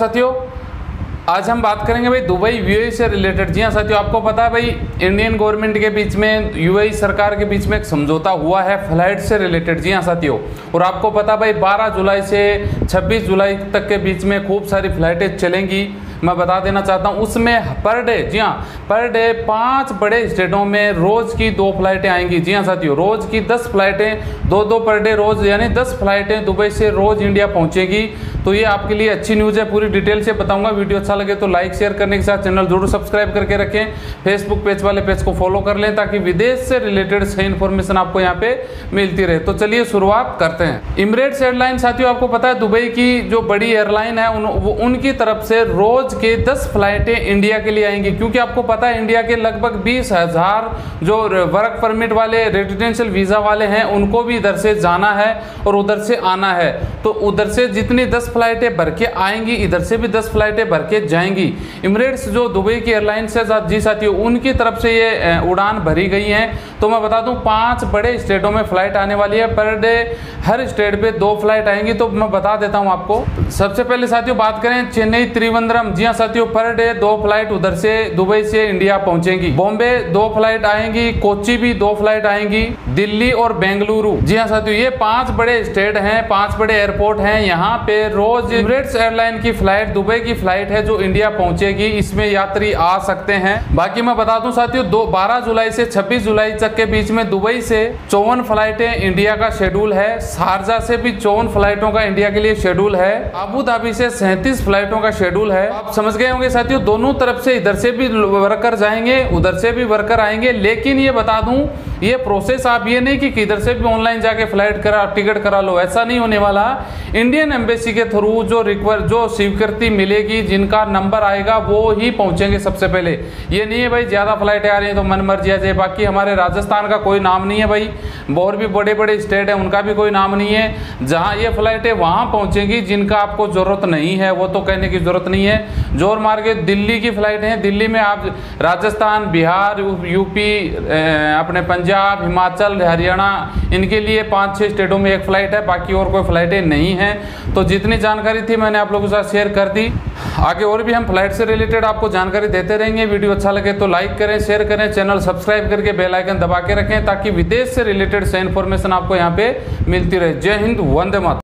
साथियों आज हम बात करेंगे भाई दुबई यूएई से रिलेटेड। जी हाँ साथियों, आपको पता है भाई इंडियन गवर्नमेंट के बीच में यूएई सरकार के बीच में एक समझौता हुआ है फ्लाइट से रिलेटेड। जी हाँ साथियों, और आपको पता है भाई 12 जुलाई से 26 जुलाई तक के बीच में खूब सारी फ्लाइटें चलेंगी। मैं बता देना चाहता हूँ उसमें पर डे, जी हाँ पर डे 5 बड़े स्टेटों में रोज़ की 2 फ्लाइटें आएंगी। जी हाँ साथियों, रोज़ की 10 फ्लाइटें, दो पर डे रोज़, यानी 10 फ्लाइटें दुबई से रोज़ इंडिया पहुँचेगी। तो ये आपके लिए अच्छी न्यूज़ है, पूरी डिटेल से बताऊँगा। वीडियो अच्छा लगे तो लाइक शेयर करने के साथ चैनल जरूर सब्सक्राइब करके रखें, फेसबुक पेज वाले पेज को फॉलो कर लें ताकि विदेश से रिलेटेड सही इन्फॉर्मेशन आपको यहाँ पे मिलती रहे। तो चलिए शुरुआत करते हैं। इमिरेट्स एयरलाइन साथियों, आपको पता है दुबई की जो बड़ी एयरलाइन है उनकी तरफ से रोज के 10 फ्लाइटें इंडिया के लिए आएंगी, क्योंकि आपको पता है इंडिया के लगभग 20,000 जो वर्क परमिट वाले रेजिडेंशियल वीजा वाले हैं उनको भी इधर से जाना है और उधर से आना है। तो उधर से जितनी 10 फ्लाइटें भर के आएंगी इधर से भी 10 फ्लाइटें भर के जाएंगी। इमिरेट्स जो दुबई की एयरलाइंस है जी साथियों, उनकी तरफ से ये उड़ान भरी गई है। तो मैं बता दूं 5 बड़े स्टेटों में फ्लाइट आने वाली है, पर डे हर स्टेट पे 2 फ्लाइट आएंगी। तो मैं बता देता हूं आपको, सबसे पहले साथियों बात करें चेन्नई त्रिवेंद्रम। जी हाँ साथियों, पर डे 2 फ्लाइट उधर से दुबई से इंडिया पहुंचेंगी। बॉम्बे 2 फ्लाइट आएंगी, कोची भी 2 फ्लाइट आएंगी, दिल्ली और बेंगलुरु। जी हाँ साथियों, ये 5 बड़े स्टेट हैं, 5 बड़े एयरपोर्ट हैं, यहाँ पे रोज इमिरेट्स एयरलाइन की फ्लाइट दुबई की फ्लाइट है जो इंडिया पहुंचेगी, इसमें यात्री आ सकते हैं। बाकी मैं बता दूं साथियों 12 जुलाई से 26 जुलाई तक के बीच में दुबई से 54 फ्लाइटें इंडिया का शेड्यूल है। शारजा से भी 54 फ्लाइटों का इंडिया के लिए शेड्यूल है। अबू धाबी से 37 फ्लाइटों का शेड्यूल है। आप समझ गए होंगे साथियों, दोनों तरफ से इधर से भी वर्कर जाएंगे उधर से भी वर्कर आएंगे। लेकिन ये बता दूं ये प्रोसेस आप ये नहीं कि इधर से भी ऑनलाइन जाके फ्लाइट टिकट करा लो, ऐसा नहीं होने वाला। इंडियन एम्बेसी के थ्रू जो स्वीकृति मिलेगी, जिनका नंबर आएगा वो ही पहुंचेंगे सबसे पहले। ये नहीं है भाई ज्यादा फ्लाइटें आ रही हैं तो मन मर्जी आ जाए। बाकी हमारे राजस्थान का कोई नाम नहीं है भाई, और भी बड़े बड़े स्टेट हैं उनका भी कोई नाम नहीं है। जहां ये फ्लाइटें वहां पहुंचेंगी जिनका आपको जरूरत नहीं है, वो तो कहने की जरूरत नहीं है। जोर मार के दिल्ली की फ्लाइट है, दिल्ली में आप राजस्थान, बिहार, यूपी, अपने पंजाब, हिमाचल, हरियाणा, इनके लिए 5-6 स्टेटों में एक फ्लाइट है, बाकी और कोई फ्लाइटें नहीं है। तो जितनी जानकारी थी मैंने आप लोगों के साथ शेयर कर दी। आगे और भी हम फ्लाइट से रिलेटेड आपको जानकारी देते रहेंगे। वीडियो अच्छा लगे तो लाइक करें, शेयर करें, चैनल सब्सक्राइब करके बेल आइकन दबा के रखें ताकि विदेश से रिलेटेड सही इन्फॉर्मेशन आपको यहाँ पे मिलती रहे। जय हिंद, वंदे मातरम।